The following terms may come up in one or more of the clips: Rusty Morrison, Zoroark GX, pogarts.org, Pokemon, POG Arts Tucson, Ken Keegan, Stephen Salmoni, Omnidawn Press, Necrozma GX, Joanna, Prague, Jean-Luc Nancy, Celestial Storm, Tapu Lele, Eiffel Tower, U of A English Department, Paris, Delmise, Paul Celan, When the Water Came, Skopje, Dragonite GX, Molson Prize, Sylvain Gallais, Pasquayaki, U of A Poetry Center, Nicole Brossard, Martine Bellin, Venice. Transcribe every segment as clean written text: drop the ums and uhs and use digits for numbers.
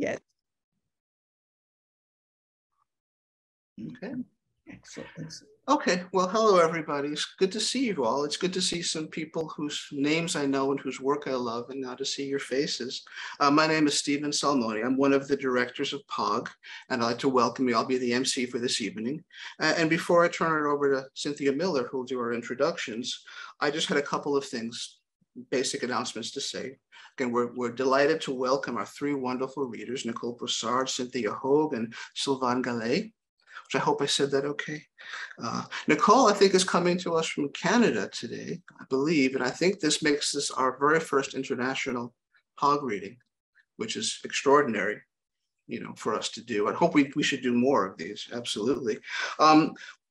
Yes. Okay. Excellent. Okay, well, hello, everybody. It's good to see you all. It's good to see some people whose names I know and whose work I love, and now to see your faces. My name is Stephen Salmoni. I'm one of the directors of POG, and I'd like to welcome you. I'll be the MC for this evening. And before I turn it over to Cynthia Miller, who will do our introductions, I just had a couple of things, basic announcements to say. Again, we're delighted to welcome our three wonderful readers, Nicole Brossard, Cynthia Hogue, and Sylvain Gallais. I hope I said that okay. Nicole, I think, is coming to us from Canada today, I believe, and I think this makes this our very first international POG reading, which is extraordinary, you know, for us to do. I hope we should do more of these, absolutely.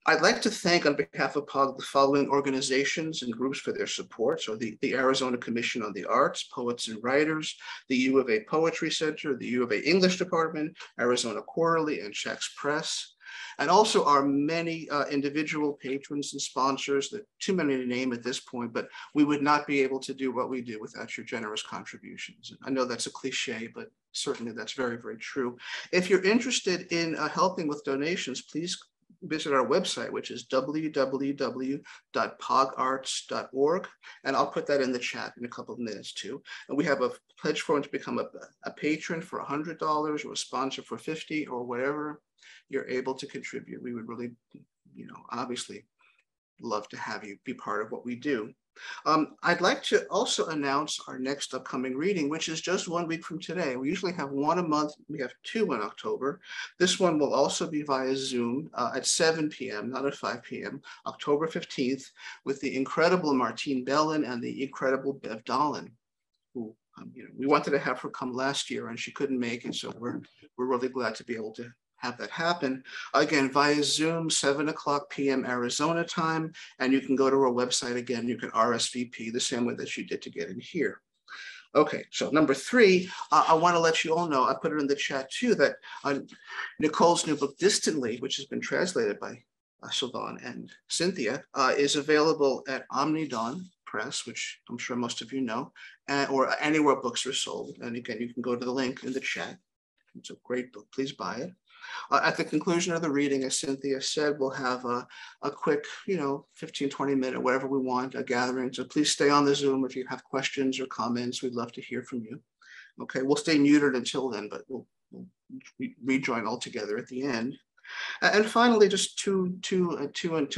I'd like to thank, on behalf of POG, the following organizations and groups for their support. So the Arizona Commission on the Arts, Poets and Writers, the U of A Poetry Center, the U of A English Department, Arizona Quarterly, and Shax Press. And also our many individual patrons and sponsors, that too many to name at this point, but we would not be able to do what we do without your generous contributions. I know that's a cliche, but certainly that's very, very true. If you're interested in helping with donations, please visit our website, which is www.pogarts.org. And I'll put that in the chat in a couple of minutes too. And we have a pledge form to become a patron for $100 or a sponsor for $50 or whatever you're able to contribute. We would really, you know, obviously love to have you be part of what we do. I'd like to also announce our next upcoming reading, which is just 1 week from today. We usually have one a month. We have two in October. This one will also be via Zoom at 7 p.m., not at 5 p.m., October 15th, with the incredible Martine Bellin and the incredible Bev Dahlin, who, you know, we wanted to have her come last year and she couldn't make it. So we're really glad to be able to have that happen. Again, via Zoom, 7:00 p.m. Arizona time, and you can go to our website again. You can RSVP the same way that you did to get in here. Okay, so number three, I wanna let you all know, I put it in the chat too, that Nicole's new book, Distantly, which has been translated by Sylvain and Cynthia, is available at Omnidawn Press, which I'm sure most of you know, or anywhere books are sold. And again, you can go to the link in the chat. It's a great book, please buy it. At the conclusion of the reading, as Cynthia said, we'll have a quick, you know, 15, 20 minute, whatever we want, a gathering. So please stay on the Zoom if you have questions or comments. We'd love to hear from you. Okay, we'll stay muted until then, but we'll rejoin all together at the end. And finally, just two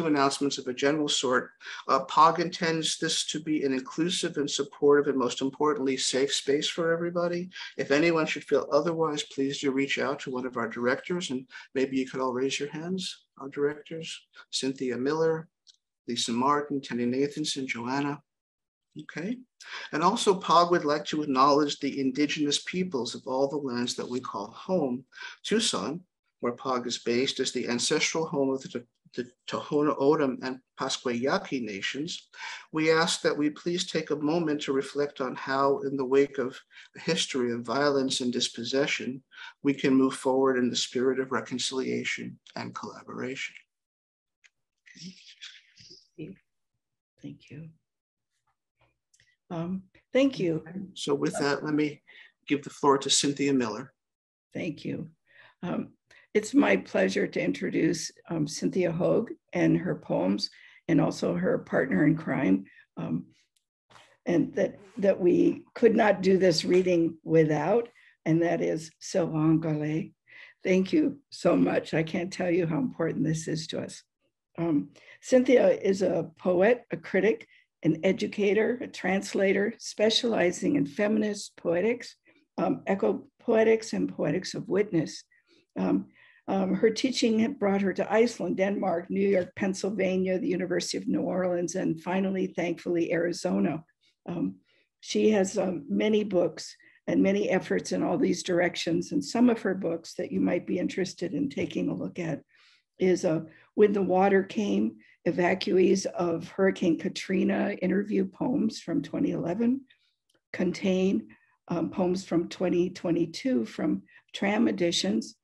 announcements of a general sort. POG intends this to be an inclusive and supportive and, most importantly, safe space for everybody. If anyone should feel otherwise, please do reach out to one of our directors, and maybe you could all raise your hands, our directors, Cynthia Miller, Lisa Martin, Tenny Nathanson, Joanna. Okay, and also POG would like to acknowledge the indigenous peoples of all the lands that we call home. Tucson, where POG is based, is the ancestral home of the Tohono O'odham and Pasquayaki nations. We ask that we please take a moment to reflect on how, in the wake of a history of violence and dispossession, we can move forward in the spirit of reconciliation and collaboration. Okay. Thank you. Thank you. So with that, let me give the floor to Cynthia Miller. Thank you. It's my pleasure to introduce Cynthia Hogue and her poems, and also her partner in crime. And that we could not do this reading without, and that is Sylvain Gallais. Thank you so much. I can't tell you how important this is to us. Cynthia is a poet, a critic, an educator, a translator, specializing in feminist poetics, eco-poetics, and poetics of witness. Her teaching had brought her to Iceland, Denmark, New York, Pennsylvania, the University of New Orleans, and finally, thankfully, Arizona. She has many books and many efforts in all these directions. And some of her books that you might be interested in taking a look at is When the Water Came, Evacuees of Hurricane Katrina, Interview Poems from 2011, Contain, Poems from 2022 from Tram Editions,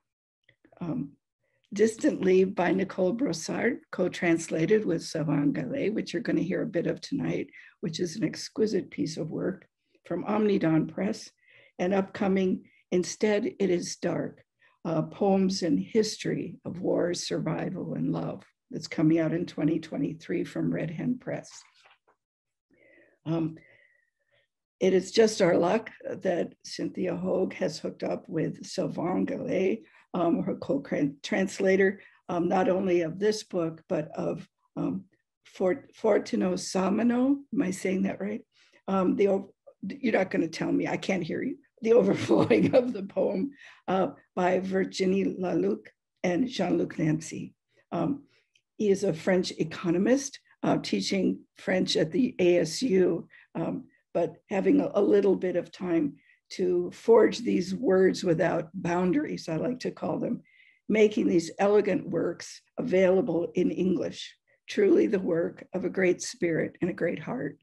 Distantly by Nicole Brossard, co-translated with Sylvain Gallais, which you're going to hear a bit of tonight, which is an exquisite piece of work from Omnidawn Press, and upcoming Instead, it is dark. Poems and history of war, survival, and love. That's coming out in 2023 from Red Hen Press. It is just our luck that Cynthia Hogue has hooked up with Sylvain Gallais, her co-translator, not only of this book, but of Fortuno Samano. Am I saying that right? You're not going to tell me, I can't hear you. The Overflowing of the Poem by Virginie Laloux and Jean-Luc Nancy. He is a French economist teaching French at the ASU, but having a little bit of time to forge these words without boundaries, I like to call them, making these elegant works available in English, truly the work of a great spirit and a great heart.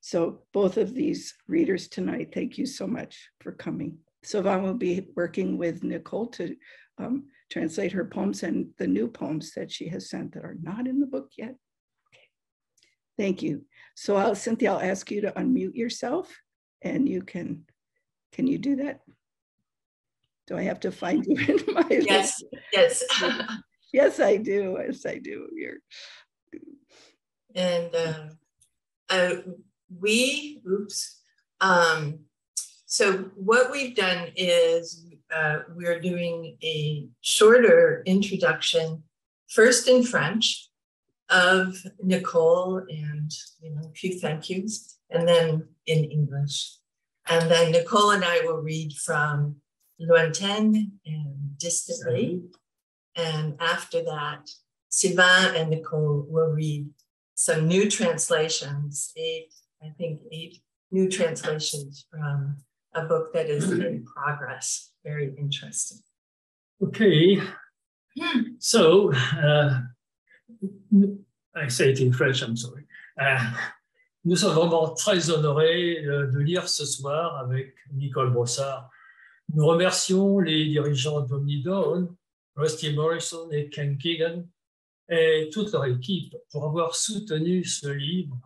So both of these readers tonight, thank you so much for coming. Sylvain will be working with Nicole to translate her poems and the new poems that she has sent that are not in the book yet. Okay. Thank you. So Cynthia, I'll ask you to unmute yourself, and you can you do that? Do I have to find you in my yes, list? Yes. Yes, I do. Yes, I do. You're... And so what we've done is we're doing a shorter introduction, first in French, of Nicole and a few thank yous, and then in English. And then Nicole and I will read from Lointaine and Distantly. And after that, Sylvain and Nicole will read some new translations, I think eight new translations from a book that is in progress. Very interesting. Okay. So, I say it in French, I'm sorry. Nous sommes vraiment très honorés de lire ce soir avec Nicole Brossard. Nous remercions les dirigeants d'Omnidawn, Rusty Morrison et Ken Keegan, et toute leur équipe pour avoir soutenu ce livre,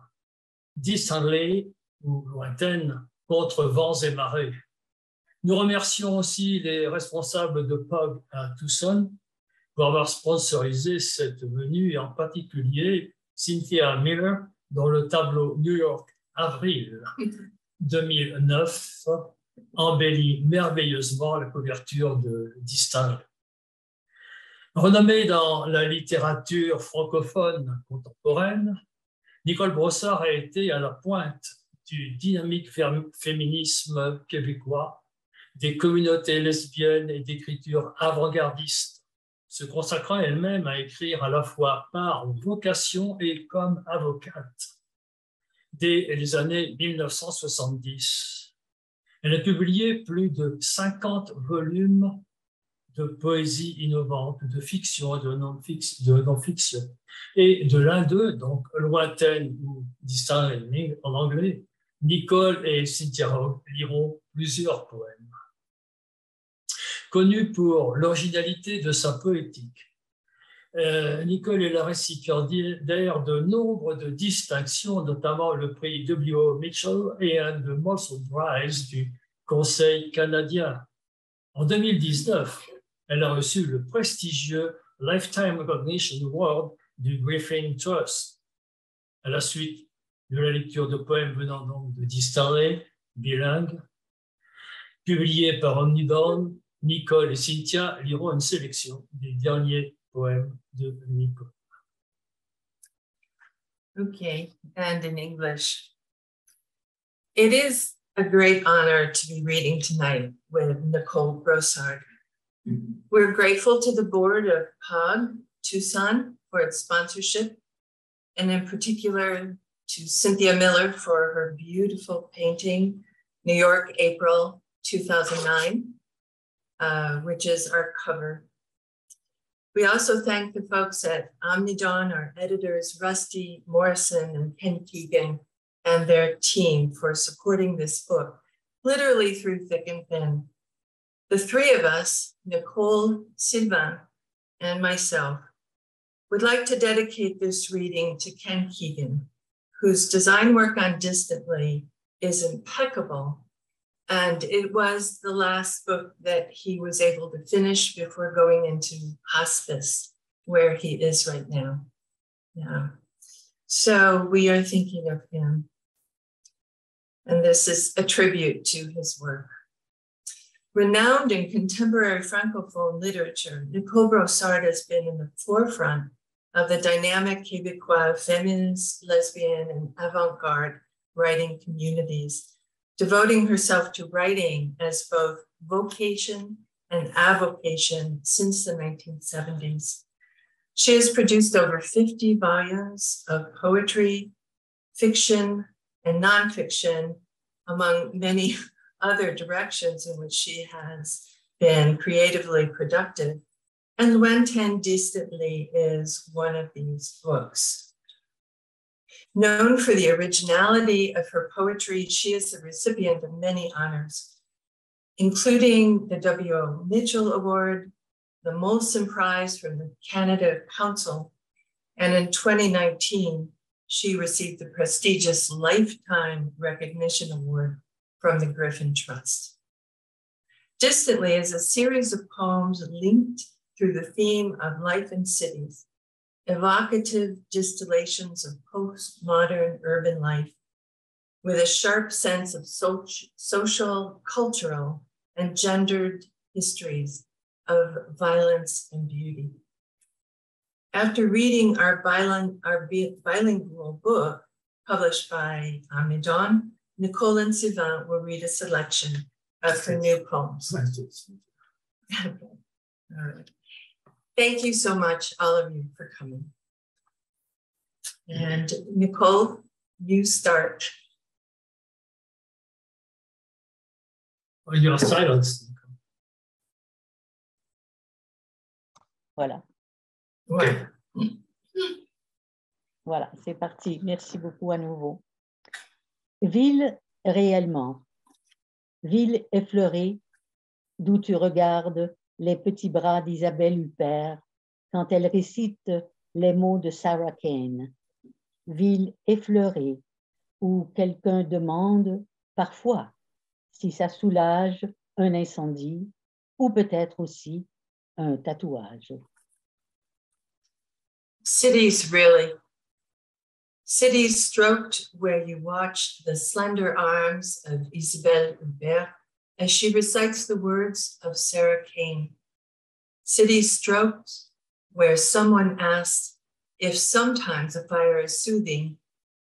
Distantly ou Lointaine, contre vents et marées. Nous remercions aussi les responsables de POG à Tucson pour avoir sponsorisé cette venue, et en particulier Cynthia Miller, dont le tableau New York, avril 2009, embellit merveilleusement la couverture de Distantly. Renommée dans la littérature francophone contemporaine, Nicole Brossard a été à la pointe du dynamique féminisme québécois, des communautés lesbiennes et d'écriture avant-gardiste, se consacrant elle-même à écrire à la fois par vocation et comme avocate. Dès les années 1970, elle a publié plus de 50 volumes de poésie innovante, de fiction et de non-fiction. Et de l'un d'eux, donc Lointaine ou Distantly en anglais, Nicole et Cynthia Hogue liront plusieurs poèmes. Connue pour l'originalité de sa poétique, Nicole est la récipiendaire de nombre de distinctions, notamment le prix W.O. Mitchell et un de Mossel Prize du Conseil canadien. En 2019, elle a reçu le prestigieux Lifetime Recognition Award du Griffin Trust. À la suite de la lecture de poèmes venant donc de Distantly, bilingue, publié par Omnidawn, Nicole et Cynthia liront une sélection des derniers poèmes de Nicole. Okay, and in English. It is a great honor to be reading tonight with Nicole Brossard. We're grateful to the board of POG Tucson for its sponsorship, and in particular to Cynthia Miller for her beautiful painting, New York, April 2009, which is our cover. We also thank the folks at Omnidawn, our editors, Rusty Morrison and Ken Keegan, and their team for supporting this book, literally through thick and thin. The three of us, Nicole, Sylvain, and myself, would like to dedicate this reading to Ken Keegan, whose design work on Distantly is impeccable And it was the last book that he was able to finish before going into hospice, where he is right now. Yeah. So we are thinking of him. And this is a tribute to his work. Renowned in contemporary Francophone literature, Nicole Brossard has been in the forefront of the dynamic Québécois feminist, lesbian, and avant-garde writing communities, devoting herself to writing as both vocation and avocation since the 1970s. She has produced over 50 volumes of poetry, fiction, and nonfiction, among many other directions in which she has been creatively productive. And When Distantly is one of these books. Known for the originality of her poetry, she is the recipient of many honors, including the W.O. Mitchell Award, the Molson Prize from the Canada Council, and in 2019, she received the prestigious Lifetime Recognition Award from the Griffin Trust. Distantly is a series of poems linked through the theme of life in cities, evocative distillations of postmodern urban life, with a sharp sense of social, cultural, and gendered histories of violence and beauty. After reading our bilingual book, published by Omnidawn, Nicole and Sylvain will read a selection of her new poems. Okay. All right. Thank you so much, all of you, for coming. And Nicole, you start. Oh, you are silenced. Voilà. Ouais. Voilà, c'est parti. Merci beaucoup à nouveau. Ville réellement, ville effleurée, d'où tu regardes les petits bras d'Isabelle Huppert quand elle récite les mots de Sarah Kane. Ville effleurée, où quelqu'un demande parfois si ça soulage un incendie ou peut-être aussi un tatouage. Cities, really. Cities stroked where you watch the slender arms of Isabelle Huppert as she recites the words of Sarah Kane. Cities stroked where someone asks if sometimes a fire is soothing,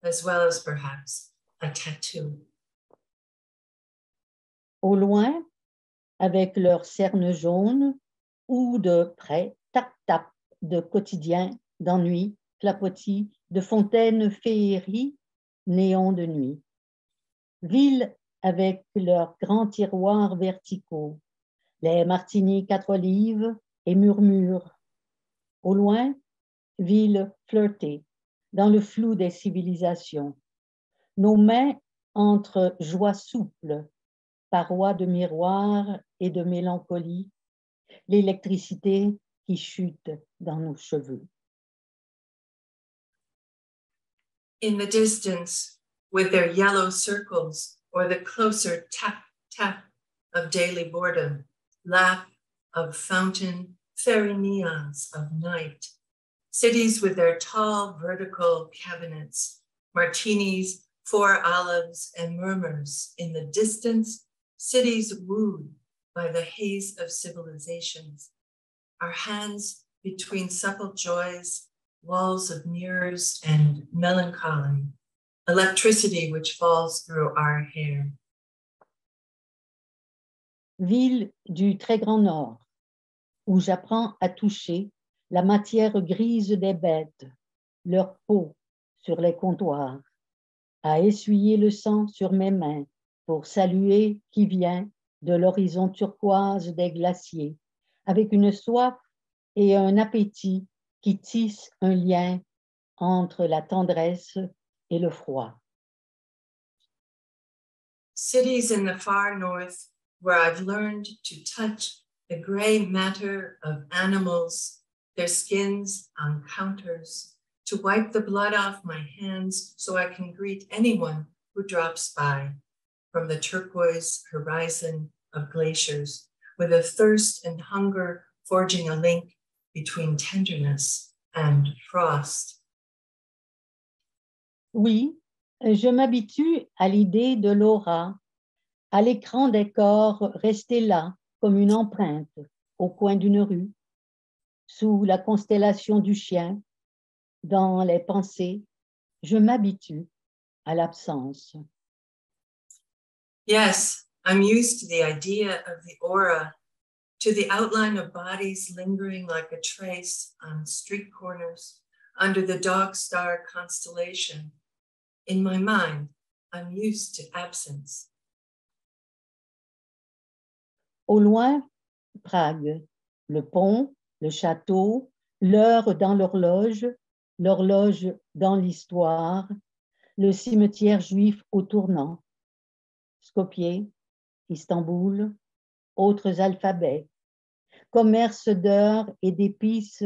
as well as perhaps a tattoo. Au loin, avec leurs cernes jaunes, ou de près, tap-tap de quotidien, d'ennui, clapotis, de fontaines, féeries, néons de nuit. Ville avec leurs grands tiroirs verticaux, les martinis 4 olives et murmures. Au loin, ville flirtée, dans le flou des civilisations. Nos mains entre joie souple, parois de miroir et de mélancolie, l'électricité qui chute dans nos cheveux. In the distance, with their yellow circles, or the closer tap-tap of daily boredom, lap of fountain, fairy neons of night, cities with their tall vertical cabinets, martinis, 4 olives, and murmurs in the distance, cities wooed by the haze of civilizations, our hands between supple joys, walls of mirrors and melancholy, electricity which falls through our hair. Ville du très grand nord, où j'apprends à toucher la matière grise des bêtes, leur peau sur les comptoirs, à essuyer le sang sur mes mains pour saluer qui vient de l'horizon turquoise des glaciers, avec une soif et un appétit qui tissent un lien entre la tendresse et le froid. Cities in the far north, where I've learned to touch the gray matter of animals, their skins on counters, to wipe the blood off my hands so I can greet anyone who drops by, from the turquoise horizon of glaciers, with a thirst and hunger forging a link between tenderness and frost. Oui, je m'habitue à l'idée de l'aura, à l'écran des corps restés là comme une empreinte au coin d'une rue, sous la constellation du chien, dans les pensées, je m'habitue à l'absence. Yes, I'm used to the idea of the aura, to the outline of bodies lingering like a trace on street corners under the dog star constellation. In my mind, I'm used to absence. Au loin, Prague, le pont, le château, l'heure dans l'horloge, l'horloge dans l'histoire, le cimetière juif au tournant, Skopje, Istanbul, autres alphabets, commerce d'heures et d'épices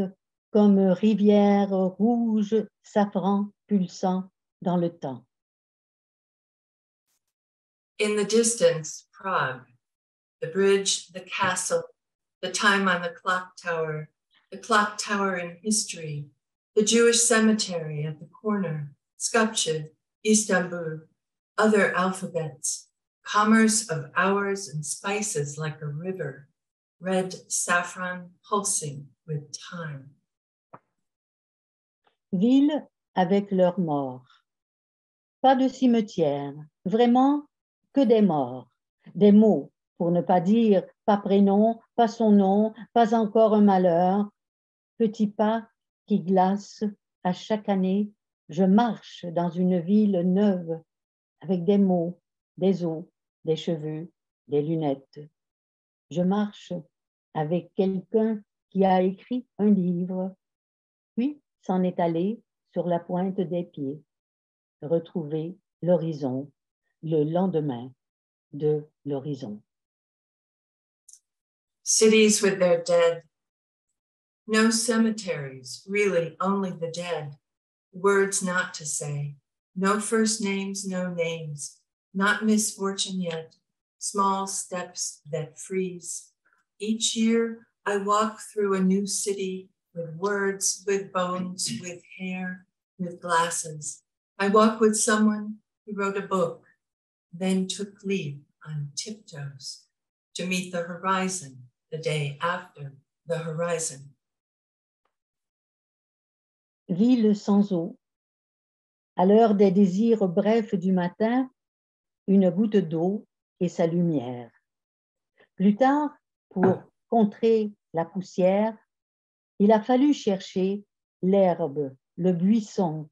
comme rivière rouge, safran pulsant dans le temps. In the distance, Prague, the bridge, the castle, the time on the clock tower in history, the Jewish cemetery at the corner, Skopje, Istanbul, other alphabets, commerce of hours and spices like a river, red saffron pulsing with time. Ville avec leurs morts. Pas de cimetière, vraiment que des morts, des mots, pour ne pas dire pas prénom, pas son nom, pas encore un malheur, petits pas qui glacent à chaque année. Je marche dans une ville neuve avec des mots, des os, des cheveux, des lunettes. Je marche avec quelqu'un qui a écrit un livre, puis s'en est allé sur la pointe des pieds, retrouver l'horizon, le lendemain de l'horizon. Cities with their dead. No cemeteries, really only the dead. Words not to say, no first names, no names, not misfortune yet, small steps that freeze. Each year I walk through a new city with words, with bones, with hair, with glasses. I walk with someone who wrote a book, then took leave on tiptoes to meet the horizon the day after the horizon. Ville sans eau. À l'heure des désirs brefs du matin, une goutte d'eau et sa lumière. Plus tard, pour contrer la poussière, il a fallu chercher l'herbe, le buisson,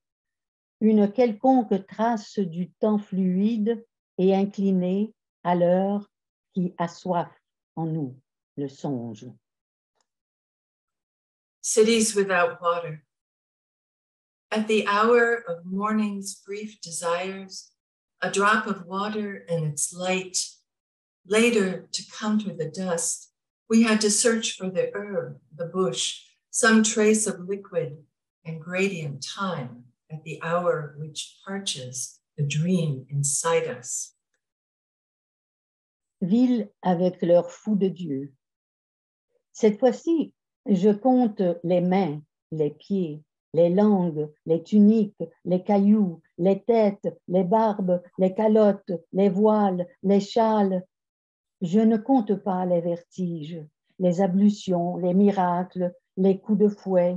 une quelconque trace du temps fluide et incliné à l'heure qui assoiffe en nous le songe. Cities without water. At the hour of morning's brief desires, a drop of water and its light. Later, to counter the dust, we had to search for the herb, the bush, some trace of liquid and gradient time at the hour which parches the dream inside us. Ville avec leurs fous de Dieu. Cette fois-ci, je compte les mains, les pieds, les langues, les tuniques, les cailloux, les têtes, les barbes, les calottes, les voiles, les châles. Je ne compte pas les vertiges, les ablutions, les miracles, les coups de fouet.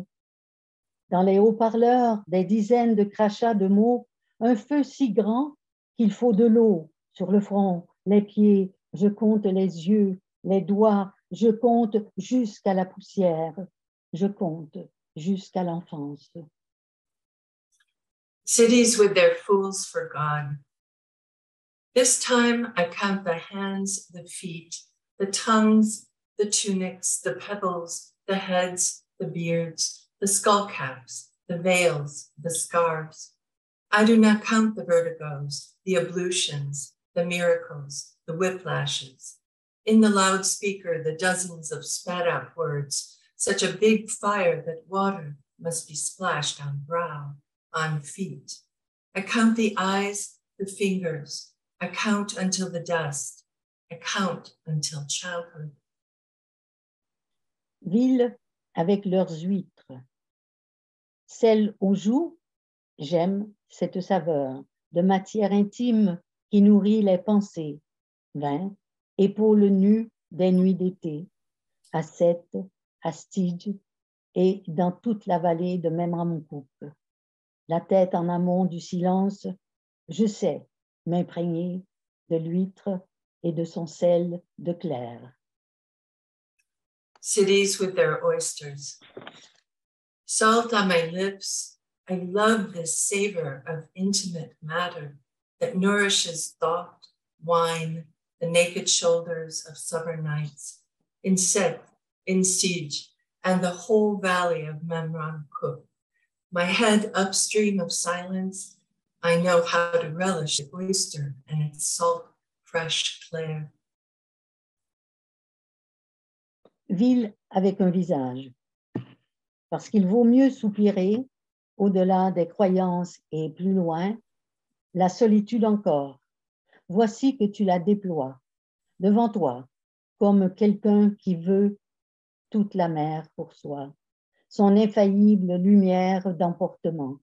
Dans les haut-parleurs, des dizaines de crachats de mots, un feu si grand qu'il faut de l'eau sur le front, les pieds, je compte les yeux, les doigts, je compte jusqu'à la poussière, je compte jusqu'à l'enfance. Cities with their fools for God. This time I count the hands, the feet, the tongues, the tunics, the pebbles, the heads, the beards, the skull caps, the veils, the scarves. I do not count the vertigos, the ablutions, the miracles, the whiplashes. In the loudspeaker, the dozens of spat out words, such a big fire that water must be splashed on brow, on feet. I count the eyes, the fingers, account until the dust, account until childhood. Villes avec leurs huîtres. Celles aux joues, j'aime cette saveur de matière intime qui nourrit les pensées, vin, épaule nue des nuits d'été, à Sète, à Stige et dans toute la vallée de Memramcook. La tête en amont du silence, je sais m'imprégner de l'huître et de son sel de clair. Cities with their oysters. Salt on my lips, I love the savor of intimate matter that nourishes thought, wine, the naked shoulders of summer nights, in Set, in Siege, and the whole valley of Memramcook. My head upstream of silence, I know how to relish the oyster and its salt, fresh clair. Ville avec un visage, parce qu'il vaut mieux soupirer au-delà des croyances et plus loin, la solitude encore. Voici que tu la déploies devant toi, comme quelqu'un qui veut toute la mer pour soi, son infaillible lumière d'emportement.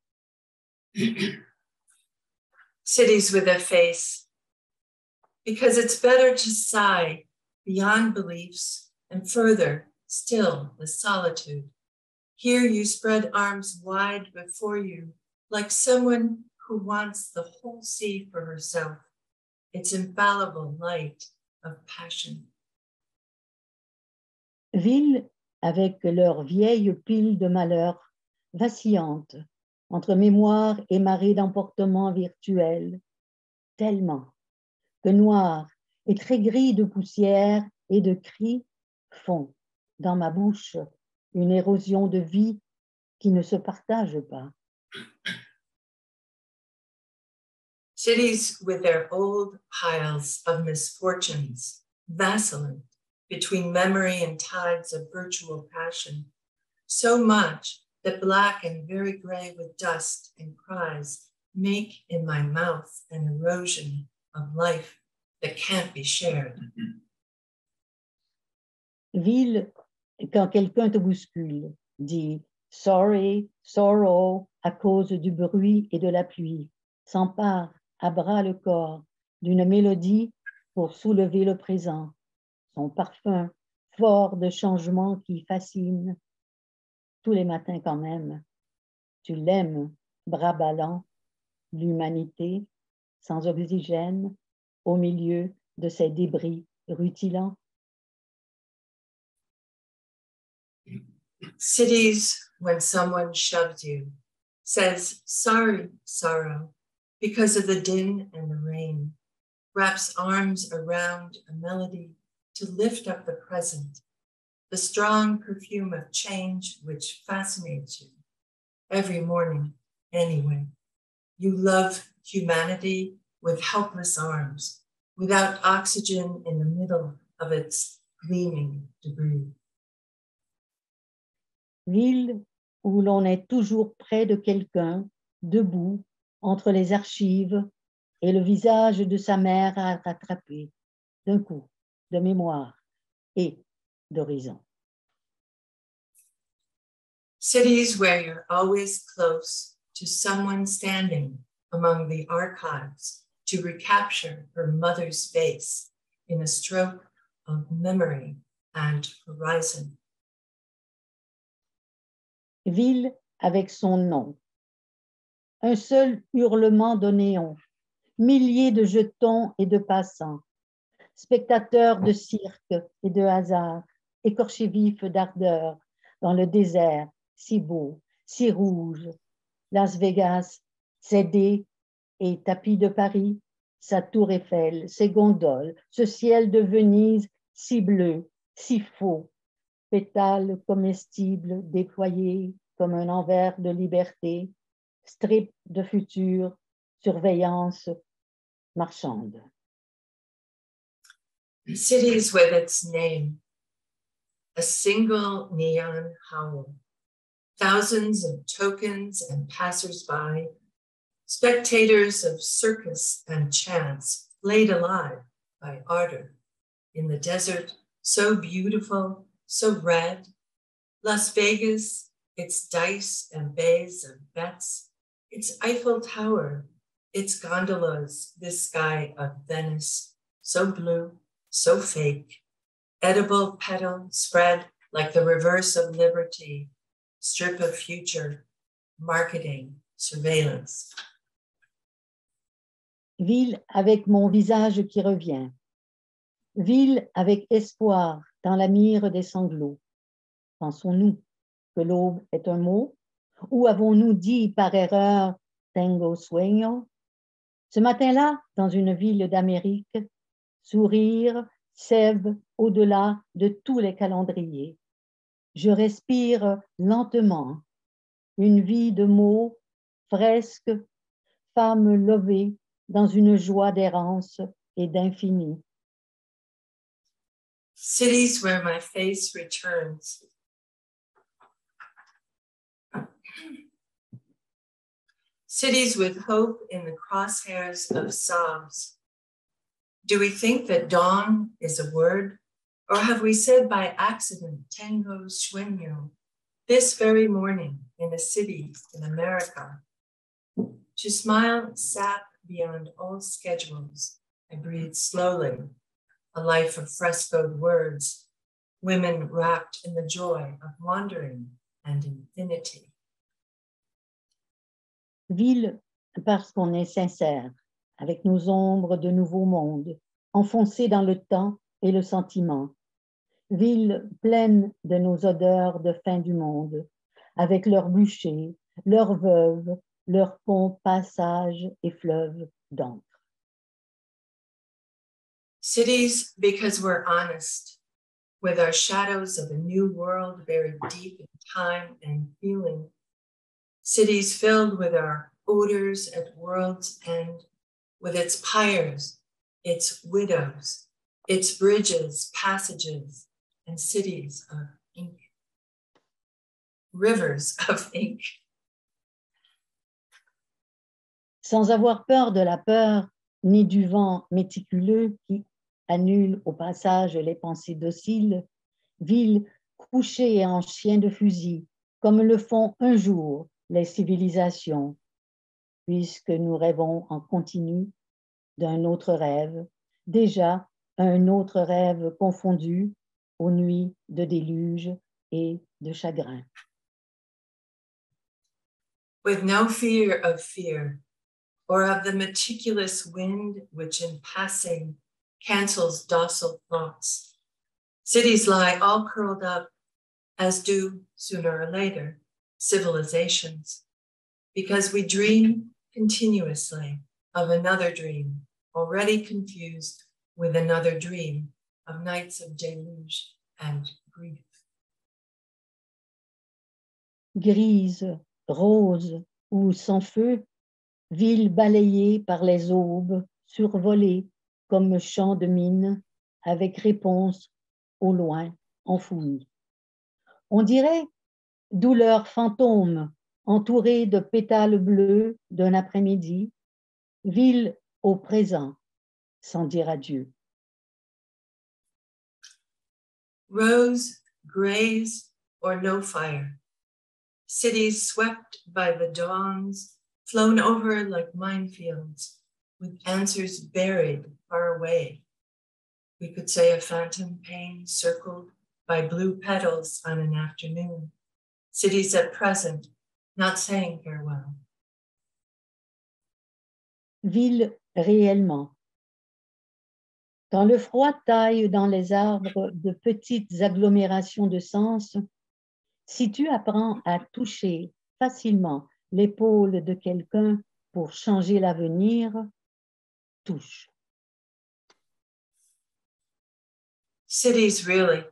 Cities with a face, because it's better to sigh beyond beliefs and further still the solitude. Here you spread arms wide before you, like someone who wants the whole sea for herself, its infallible light of passion. Villes avec leurs vieilles piles de malheurs vacillantes, entre mémoire et marée d'emportements virtuels, tellement que noir et très gris de poussière et de cris font dans ma bouche une érosion de vie qui ne se partage pas. Cities with their old piles of misfortunes, vacillant between memory and tides of virtual passion, so much that black and very gray with dust and cries make in my mouth an erosion of life that can't be shared. Ville, quand quelqu'un te bouscule, dit « sorry, sorrow » à cause du bruit et de la pluie, s'empare à bras le corps d'une mélodie pour soulever le présent, son parfum fort de changement qui fascine. Tous les matins quand même, tu l'aimes, bras ballants, l'humanité sans oxygène au milieu de ces débris rutilants. Cities, when someone shoves you, says, sorry, sorrow, because of the din and the rain, wraps arms around a melody to lift up the present, the strong perfume of change which fascinates you. Every morning, anyway, you love humanity with helpless arms, without oxygen in the middle of its gleaming debris. Ville où l'on est toujours près de quelqu'un, debout, entre les archives et le visage de sa mère à rattraper, d'un coup, de mémoire et d'horizon. Cities where you're always close to someone standing among the archives to recapture her mother's face in a stroke of memory and horizon. Ville avec son nom. Un seul hurlement de néon, milliers de jetons et de passants, spectateurs de cirque et de hasard, écorchés vifs d'ardeur dans le désert, si beau, si rouge. Las Vegas, ses dés et tapis de Paris, sa tour Eiffel, ses gondoles, ce ciel de Venise, si bleu, si faux. Pétales comestibles déployés comme un envers de liberté, strip de futur, surveillance marchande. Cities with its name, a single neon howl, thousands of tokens and passers-by, spectators of circus and chance laid alive by ardor in the desert, so beautiful, so red. Las Vegas, its dice and bays and bets, its Eiffel Tower, its gondolas, this sky of Venice, so blue, so fake, edible petal spread like the reverse of liberty, strip of future, marketing, surveillance. Ville avec mon visage qui revient. Ville avec espoir dans la mire des sanglots. Pensons-nous que l'aube est un mot? Ou avons-nous dit par erreur « tengo sueño » Ce matin-là, dans une ville d'Amérique, sourire, sève au-delà de tous les calendriers. Je respire lentement, une vie de mots, fresques, femme levée dans une joie d'errance et d'infini. Cities where my face returns. Cities with hope in the crosshairs of sobs. Do we think that dawn is a word? Or have we said by accident, tengo sueño, this very morning in a city in America? To smile, sap beyond all schedules, I breathe slowly, a life of frescoed words, women wrapped in the joy of wandering and infinity. Ville parce qu'on est sincère, avec nos ombres de nouveau monde, enfoncées dans le temps et le sentiment. Ville pleine de nos odeurs de fin du monde, avec leurs bûchers, leurs veuves, leurs ponts, passages et fleuves d'encre. Cities because we're honest, with our shadows of a new world buried deep in time and feeling. Cities filled with our odors at world's end, with its pyres, its widows, its bridges, passages, and cities of ink. Rivers of ink. Sans avoir peur de la peur, ni du vent méticuleux qui annule au passage les pensées dociles, ville couchée en chien de fusil, comme le font un jour les civilisations, puisque nous rêvons en continu d'un autre rêve, déjà un autre rêve confondu aux nuits de déluge et de chagrin. With no fear of fear, or of the meticulous wind which in passing cancels docile thoughts, cities lie all curled up, as do, sooner or later, civilizations, because we dream continuously of another dream, already confused with another dream of nights of deluge and grief. Grise, rose ou sans feu, ville balayée par les aubes, survolée comme champ de mine, avec réponse au loin enfouie. On dirait douleur fantôme, entourée de pétales bleus d'un après-midi, ville au présent, sans dire adieu. Rose, graze, or no fire. Cities swept by the dawns, flown over like minefields, with answers buried far away. We could say a phantom pain circled by blue petals on an afternoon. Cities at present, not saying farewell. Ville réellement. Quand le froid taille dans les arbres de petites agglomérations de sens, si tu apprends à toucher facilement l'épaule de quelqu'un pour changer l'avenir, touche. Cities really.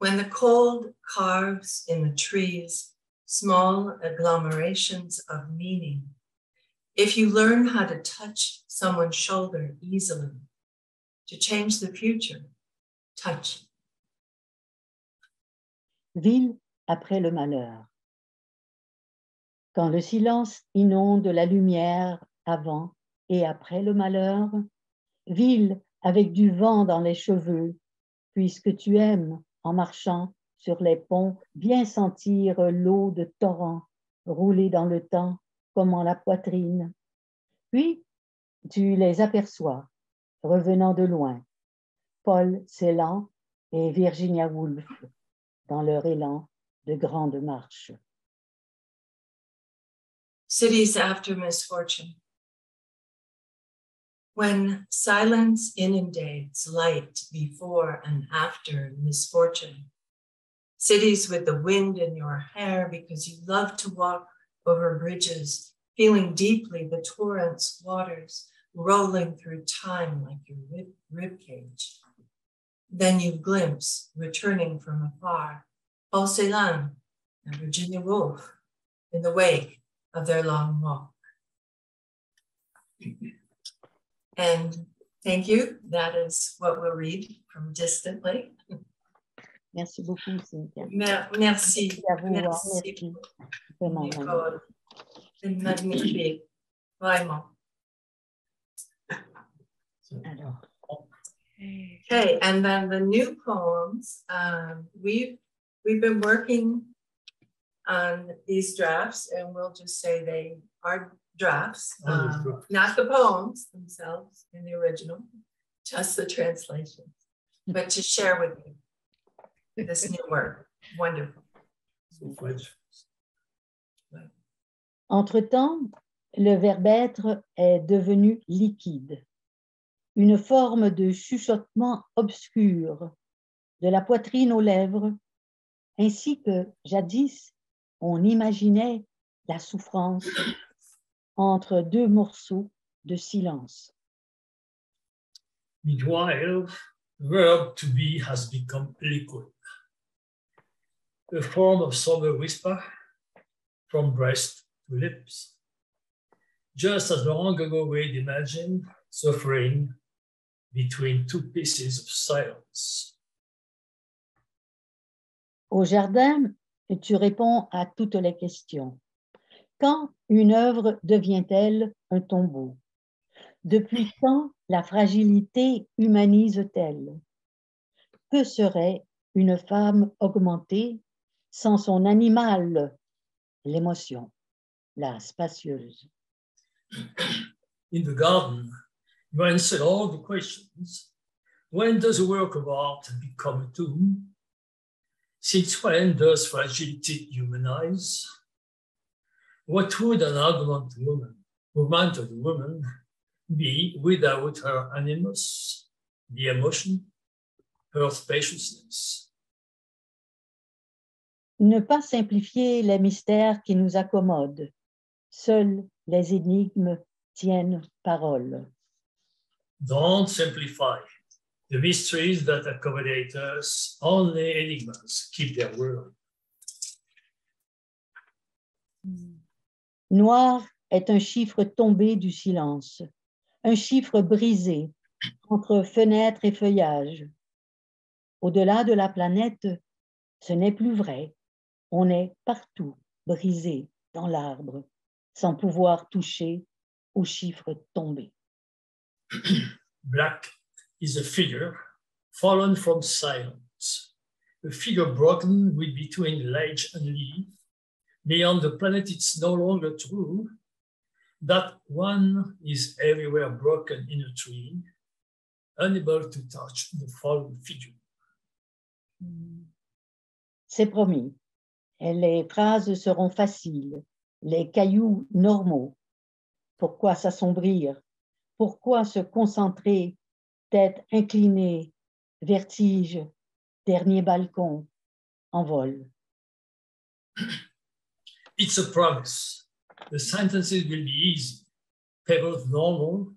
When the cold carves in the trees, small agglomerations of meaning. If you learn how to touch someone's shoulder easily, to change the future, touch. Ville après le malheur. Quand le silence inonde la lumière avant et après le malheur, ville avec du vent dans les cheveux, puisque tu aimes, en marchant sur les ponts, bien sentir l'eau de torrent rouler dans le temps comme en la poitrine. Puis, tu les aperçois, revenant de loin, Paul Celan et Virginia Woolf, dans leur élan de grande marche. Cities after misfortune. When silence inundates light before and after misfortune. Cities with the wind in your hair because you love to walk over bridges, feeling deeply the torrent's waters rolling through time like your ribcage. Then you glimpse, returning from afar, Paul Celan and Virginia Woolf in the wake of their long walk. And thank you. That is what we'll read from Distantly. Merci beaucoup, Cynthia. Merci. Merci. C'est magnifique. Vraiment. Alors. Okay, and then the new poems. We've been working on these drafts, and we'll just say they are drafts, not the poems themselves in the original, just the translations, but to share with you this new work. Wonderful. Entre-temps, le verbe être est devenu liquide, une forme de chuchotement obscur, de la poitrine aux lèvres, ainsi que, jadis, on imaginait la souffrance entre deux morceaux de silence. Meanwhile, the verb to be has become liquid, a form of sober whisper from breast to lips. Just as long ago we'd imagined suffering between two pieces of silence. Au jardin, tu réponds à toutes les questions. Quand une œuvre devient-elle un tombeau? Depuis quand la fragilité humanise-t-elle? Que serait une femme augmentée sans son animal, l'émotion, la spacieuse? In the garden, you answer all the questions. When does a work of art become a tomb? Since when does fragility humanize? What would an romantic woman be without her animus, the emotion, her spaciousness? Ne pas simplifier les mystères qui nous accommodent. Seules les énigmes tiennent parole. Don't simplify. The mysteries that accommodate us, only enigmas keep their word. Noir est un chiffre tombé du silence, un chiffre brisé entre fenêtres et feuillages. Au-delà de la planète, ce n'est plus vrai. On est partout brisé dans l'arbre, sans pouvoir toucher au chiffre tombé. Black is a figure fallen from silence, a figure broken with between ledge and leaf. Beyond the planet, it's no longer true that one is everywhere broken in a tree, unable to touch the fallen figure. C'est promis. Les phrases seront faciles, les cailloux normaux. Pourquoi s'assombrir? Pourquoi se concentrer? Tête inclinée, vertige, dernier balcon, en vol. It's a promise. The sentences will be easy, pebbles normal.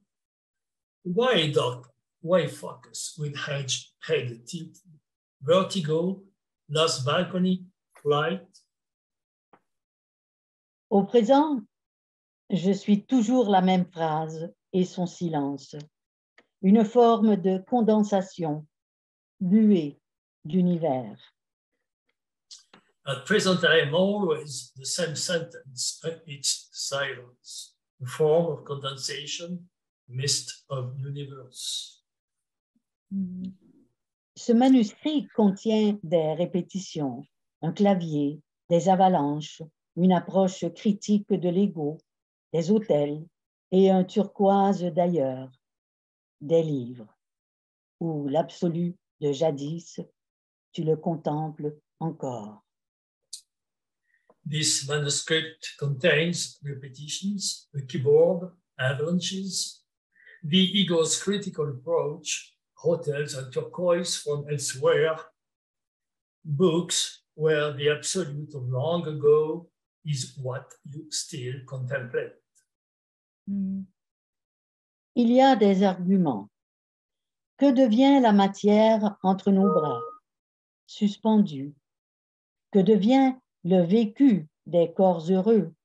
Why doctor? Why focus with hedge-headed tip? Vertigo, last balcony, flight. Au présent, je suis toujours la même phrase et son silence. Une forme de condensation, buée d'univers. At present, I am always the same sentence, but it's silence, a form of condensation, mist of universe. Ce manuscrit contient des répétitions, un clavier, des avalanches, une approche critique de l'ego, des autels et un turquoise d'ailleurs, des livres, où l'absolu de jadis, tu le contemples encore. This manuscript contains repetitions, the keyboard, avalanches, the ego's critical approach, hotels and turquoise from elsewhere, books where the absolute of long ago is what you still contemplate. Il y a des arguments. Que devient la matière entre nos bras, suspendue? Que devient le vécu des corps heureux,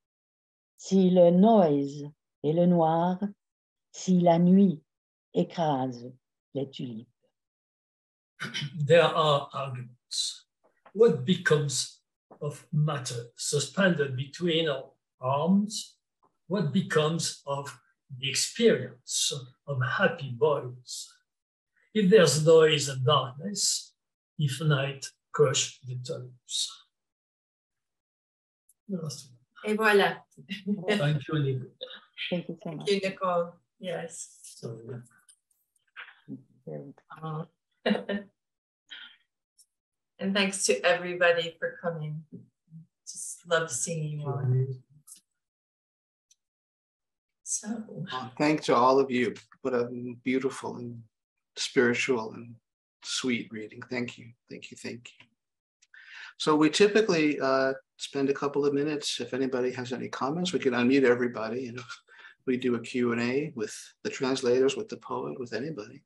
si le noise et le noir, si la nuit écrase les tulipes? There are arguments. What becomes of matter suspended between our arms? What becomes of the experience of happy bodies? If there's noise and darkness, if night crushes the tulips. Et voilà. Thank you, Nicole. Thank you so much. Thank you, Nicole. Yes. So, yeah. And thanks to everybody for coming. Just love seeing you all. So. Thanks to all of you. What a beautiful and spiritual and sweet reading. Thank you. Thank you. Thank you. So we typically spend a couple of minutes. If anybody has any comments, we can unmute everybody. And we do a Q&A with the translators, with the poet, with anybody.